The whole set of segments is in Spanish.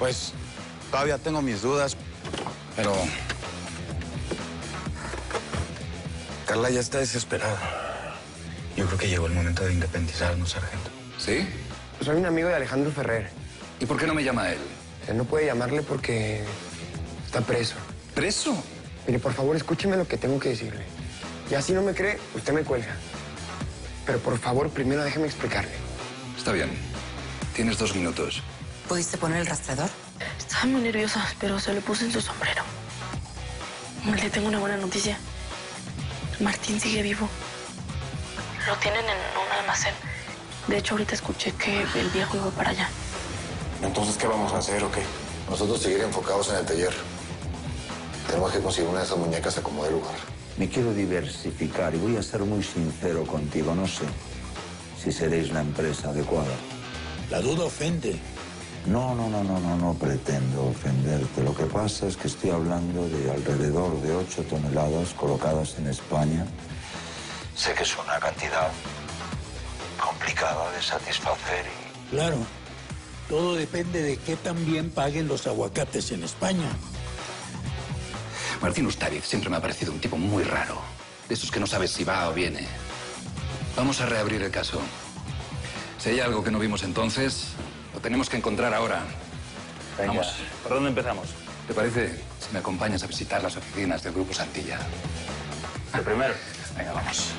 Pues todavía tengo mis dudas, pero... Carla ya está desesperada. Yo creo que llegó el momento de independizarnos, sargento. ¿Sí? Pues soy un amigo de Alejandro Ferrer. ¿Y por qué no me llama él? Él no puede llamarle porque está preso. ¿Preso? Mire, por favor, escúcheme lo que tengo que decirle. Ya si no me cree, usted me cuelga. Pero por favor, primero déjeme explicarle. Está bien. Tienes 2 minutos. ¿Pudiste poner el rastreador? Estaba muy nerviosa, pero se lo puse en su sombrero. Le tengo una buena noticia. Martín sigue vivo. Lo tienen en un almacén. De hecho, ahorita escuché que el viejo iba para allá. ¿Entonces qué vamos a hacer o qué? Nosotros seguir enfocados en el taller. Tenemos que conseguir una de esas muñecas a como de lugar. Me quiero diversificar y voy a ser muy sincero contigo. No sé si seréis la empresa adecuada. La duda ofende. No pretendo ofenderte. Lo que pasa es que estoy hablando de alrededor de 8 toneladas colocadas en España. Sé que es una cantidad complicada de satisfacer y... Claro, todo depende de qué también paguen los aguacates en España. Martín Ustáriz siempre me ha parecido un tipo muy raro, de esos que no sabes si va o viene. Vamos a reabrir el caso. Si hay algo que no vimos entonces, lo tenemos que encontrar ahora. Venga. Vamos. ¿Por dónde empezamos? ¿Te parece si me acompañas a visitar las oficinas del Grupo Santilla? El primero. Venga, vamos.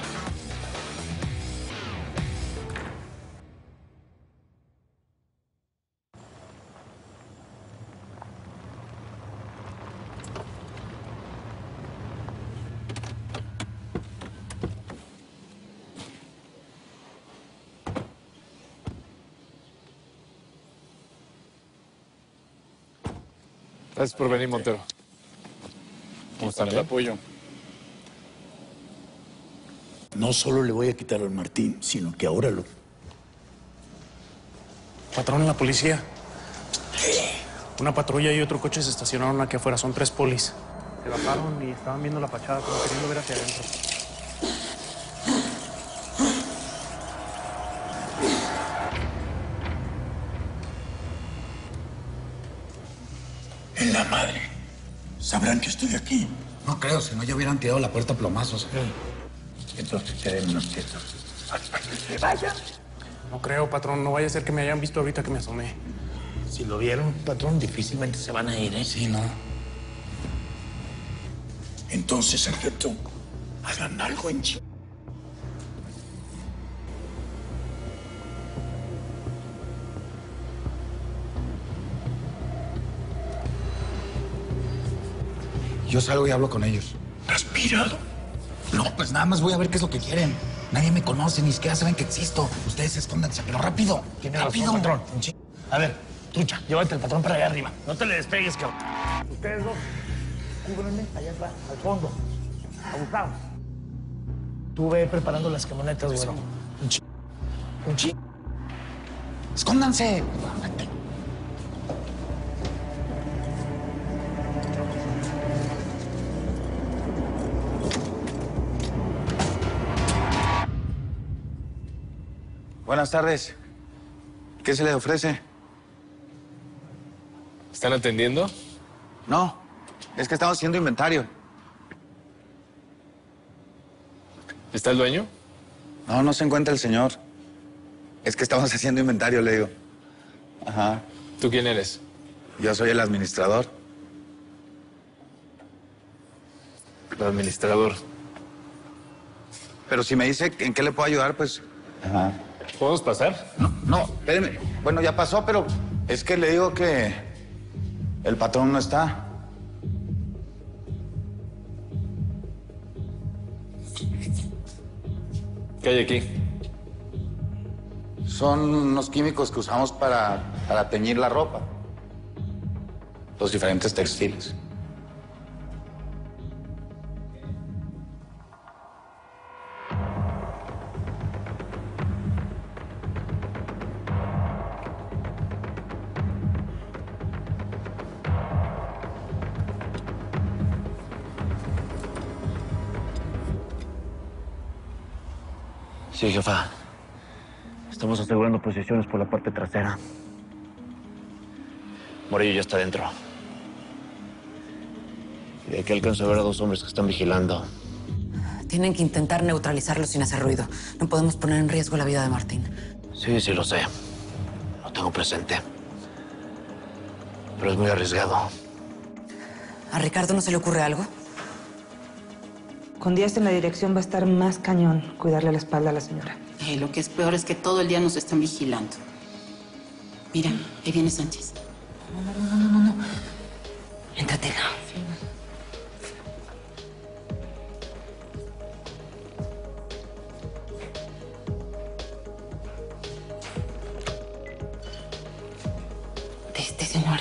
Gracias por venir, Montero. ¿Cómo están? El apoyo. No solo le voy a quitar al Martín, sino que ahora lo... Patrón, la policía. Una patrulla y otro coche se estacionaron aquí afuera. Son 3 polis. Se bajaron y estaban viendo la fachada, como queriendo ver hacia adentro. ¿Sabrán que estoy aquí? No creo, si no ya hubieran tirado la puerta a plomazos. Sí. Entonces te den unos quietos. Hasta que se vaya. No creo, patrón. No vaya a ser que me hayan visto ahorita que me asomé. Si lo vieron, patrón, difícilmente se van a ir, ¿eh? Sí, no. Entonces, sargento, hagan algo en Chile. Yo salgo y hablo con ellos. ¿Respirado? No, pues nada más voy a ver qué es lo que quieren. Nadie me conoce, ni siquiera saben que existo. Ustedes escóndanse, pero rápido. Tiene razón, patrón. A ver, trucha, llévate el patrón para allá arriba. No te le despegues, cabrón. Ustedes dos, cúbranme allá atrás, al fondo. Abusados. Tú ve preparando las camionetas, güey. Bueno. Un chingo. Escóndanse. Buenas tardes. ¿Qué se le ofrece? ¿Están atendiendo? No, es que estamos haciendo inventario. ¿Está el dueño? No, no se encuentra el señor. Es que estamos haciendo inventario, le digo. Ajá. ¿Tú quién eres? Yo soy el administrador. El administrador. Pero si me dice en qué le puedo ayudar, pues... Ajá. ¿Podemos pasar? No, espérenme. Bueno, ya pasó, pero es que le digo que el patrón no está. ¿Qué hay aquí? Son unos químicos que usamos para teñir la ropa. Los diferentes textiles. Sí, jefa. Estamos asegurando posiciones por la parte trasera. Morillo ya está dentro. Y de aquí alcanzo a ver a dos hombres que están vigilando. Tienen que intentar neutralizarlo sin hacer ruido. No podemos poner en riesgo la vida de Martín. Sí, sí lo sé. Lo tengo presente. Pero es muy arriesgado. ¿A Ricardo no se le ocurre algo? Con Díaz en la dirección va a estar más cañón cuidarle la espalda a la señora. Lo que es peor es que todo el día nos están vigilando. Mira, ahí viene Sánchez. No. Entretega. Sí. Señora.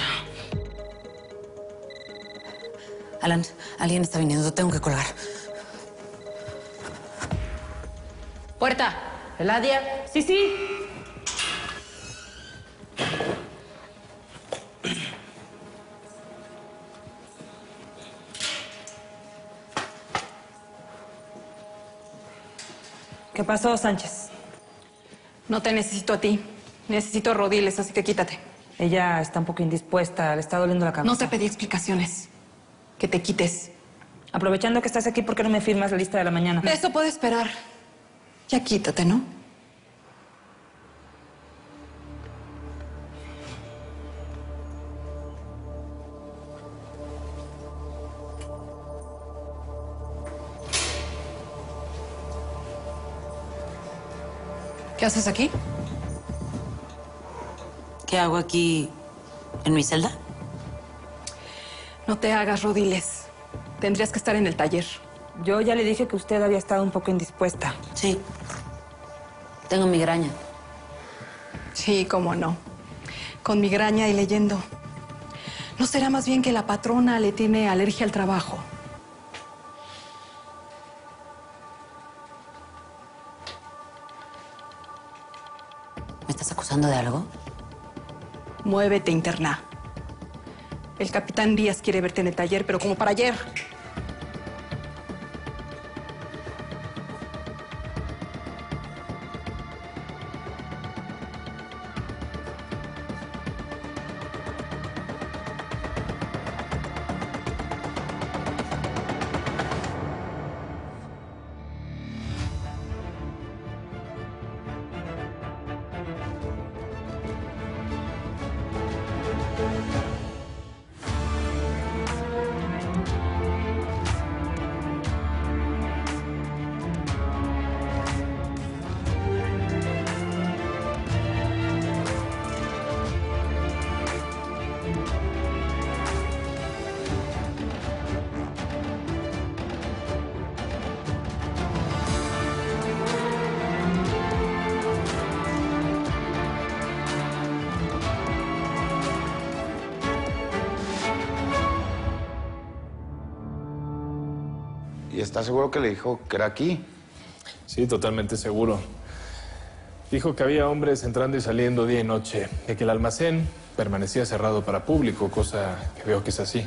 Alan, alguien está viniendo. Tengo que colgar. Puerta. ¿Eladia? Sí. ¿Qué pasó, Sánchez? No te necesito a ti. Necesito a Rodiles, así que quítate. Ella está un poco indispuesta, le está doliendo la cabeza. No te pedí explicaciones. Que te quites. Aprovechando que estás aquí, ¿por qué no me firmas la lista de la mañana? Eso puede esperar. Ya quítate, ¿no? ¿Qué haces aquí? ¿Qué hago aquí en mi celda? No te hagas, Rodiles. Tendrías que estar en el taller. Yo ya le dije que usted había estado un poco indispuesta. Sí. Tengo migraña. Sí, cómo no. Con migraña y leyendo. ¿No será más bien que la patrona le tiene alergia al trabajo? ¿Me estás acusando de algo? Muévete, interna. El capitán Díaz quiere verte en el taller, pero como para ayer. ¿Estás seguro que le dijo que era aquí? Sí, totalmente seguro. Dijo que había hombres entrando y saliendo día y noche, de que el almacén permanecía cerrado para público, cosa que veo que es así.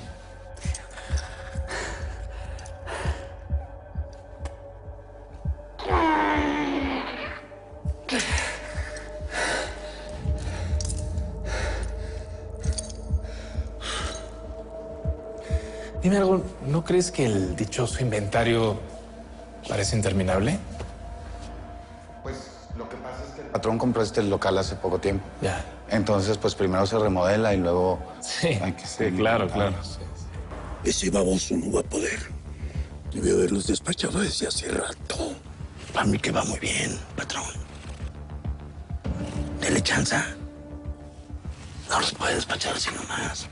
Dime algo, ¿no crees que el dichoso inventario parece interminable? Pues lo que pasa es que el patrón compró este local hace poco tiempo. Ya. Entonces, pues primero se remodela y luego... Sí, hay que sí, claro. Sí. Ese baboso no va a poder. Debió haberlos despachado desde hace rato. Para mí que va muy bien, patrón. Dele chance. No los puede despachar así nomás.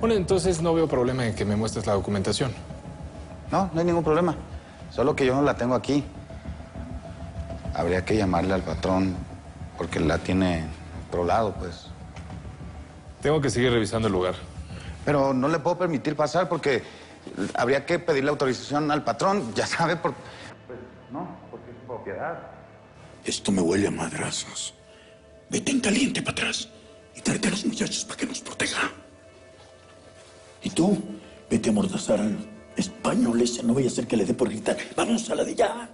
Bueno, entonces no veo problema en que me muestres la documentación. No, no hay ningún problema. Solo que yo no la tengo aquí. habría que llamarle al patrón porque la tiene otro lado, pues. Tengo que seguir revisando el lugar. Pero no le puedo permitir pasar porque habría que pedirle autorización al patrón, ya sabe, por... Pues no, porque es su propiedad. Esto me huele a madrazos. Vete en caliente para atrás y tráete a los muchachos para que nos proteja. Y tú, vete a amordazar al español ese, no vaya a ser que le dé por gritar. ¡Vamos a la de ya!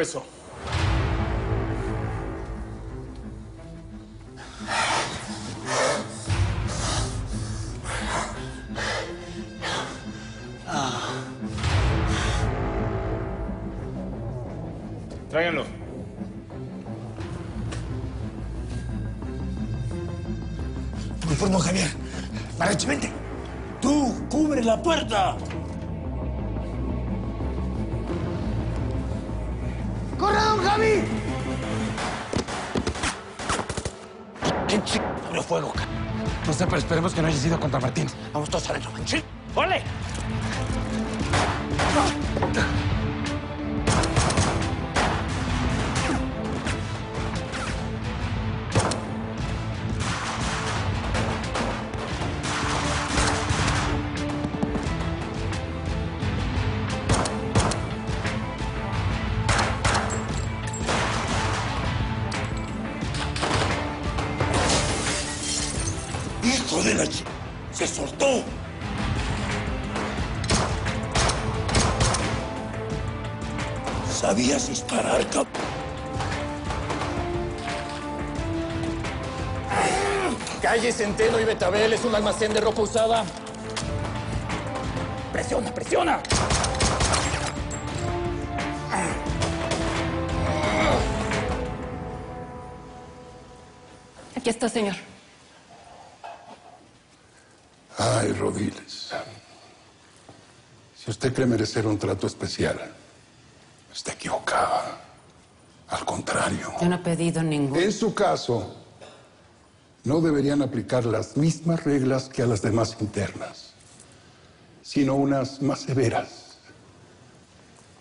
Eso. Tráiganlo. Conformo, Javier. Maracho, vente. Tú, cubre la puerta. ¡Abrió fuego! No sé, pero esperemos que no haya sido contra Martín. Vamos todos adentro. ¡Sí! ¡Ole! ¿Sabías disparar, cabrón? Calle Centeno y Betabel es un almacén de ropa usada. ¡Presiona, presiona! Aquí está, señor. Ay, Rodiles. Si usted cree merecer un trato especial... Está equivocada. Al contrario. Yo no he pedido ningún... En su caso, no deberían aplicar las mismas reglas que a las demás internas, sino unas más severas,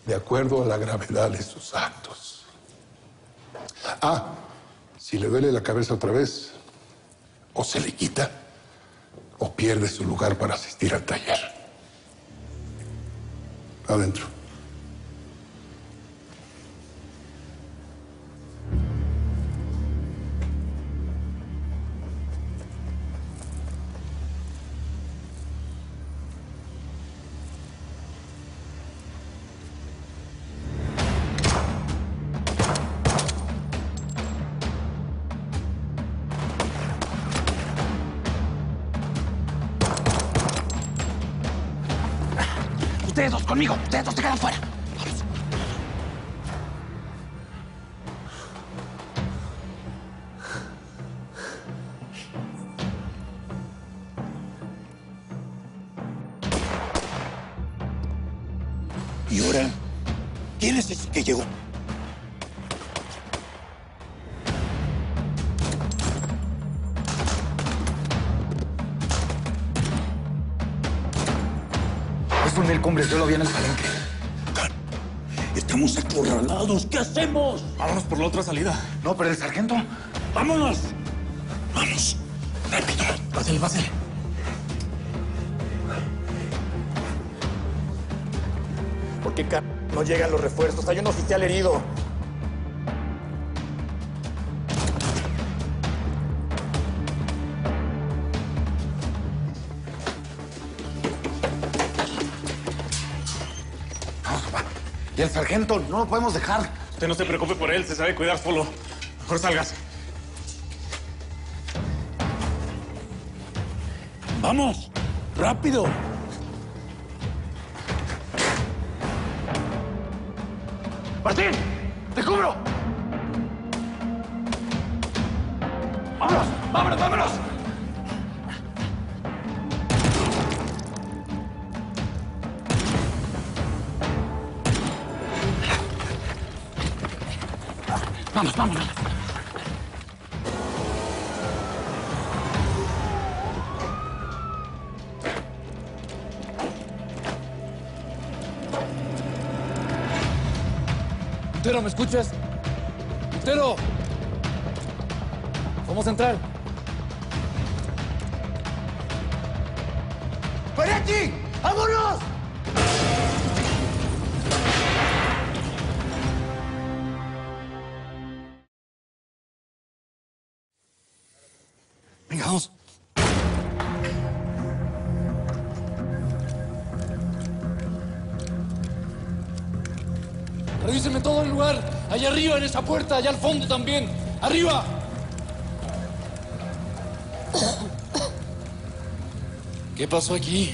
de acuerdo a la gravedad de sus actos. Ah, si le duele la cabeza otra vez, o se le quita, o pierde su lugar para asistir al taller. Adentro. Ustedes dos conmigo, ustedes dos se quedan fuera. Vamos. Y ahora, ¿quién es ese que llegó? El cumbre, yo lo vi en el palenque. Estamos acorralados. ¿Qué hacemos? Vámonos por la otra salida. No, pero el sargento... ¡Vámonos! ¡Vamos! ¡Rápido! Pásale, pásale. ¿Qué carajo? No llegan los refuerzos. Hay un oficial herido. Y el sargento, no lo podemos dejar. Usted no se preocupe por él, se sabe cuidar solo. Mejor salgas. ¡Vamos! ¡Rápido! ¡Martín! ¡Te cubro! ¡Vámonos! ¡Vámonos! ¡Vámonos! ¡Vamos, vámonos! Montero, ¿me escuchas? ¡Montero! Vamos a entrar. ¡Mariachi! ¡Vámonos! Venga, vamos. Revísenme todo el lugar. Allá arriba, en esa puerta. Allá al fondo también. ¡Arriba! ¿Qué pasó aquí?